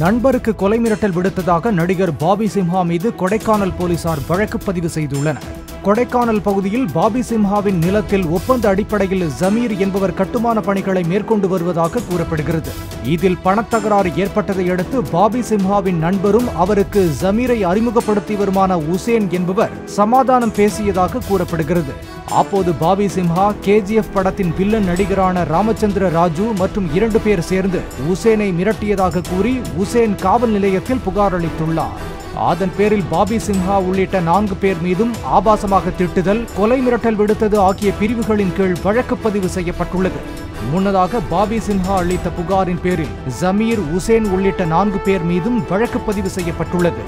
நண்பருக்கு கொலை மிரட்டல் விடுத்ததாக நடிகர் பாபி சிம்ஹா மீது கொடைக்கானல் போலீசார் வழக்கு பதிவு செய்துள்ளனர். கொடைக்கானல் பகுதியில் பாபி சிம்ஹாவின் நிலத்தில் ஒப்பந்த அடிப்படையில் ஜமீர் என்பவர் கட்டுமான பணிகளை மேற்கொண்டு வருவதாக கூறப்படுகிறது. இதில் பணத்தகராறு ஏற்பட்டதை அடுத்து பாபி சிம்ஹாவின் நண்பரும் அவருக்கு ஜமீரை அறிமுகப்படுத்தி வருமான உசேன் என்பவர் சமாதானம் பேசியதாக கூறப்படுகிறது. அப்போது பாபி சிம்ஹா KGF படத்தின் வில்லன் நடிகரான ராமச்சந்திர ராஜு மற்றும் 2 பேர் சேர்ந்து உசேனை மிரட்டியதாக கூறி உசேன் காவல் நிலையத்தில் புகார் அளித்துள்ளார். அதன் பேரில் பாபி சிம்ஹா உள்ளிட்ட 4 பேர் மீதும் ஆபாசமாக திட்டுதல், கொலை மிரட்டல் விடுத்தது ஆகிய பிரிவுகளின் கீழ் வழக்கு பதிவு செய்யப்பட்டுள்ளது. முன்னதாக பாபி சிம்ஹா அளித்த புகாரின் பேரில் ஜமீர், உசேன் உள்ளிட்ட 4 பேர் மீதும் வழக்கு பதிவு செய்யப்பட்டுள்ளது.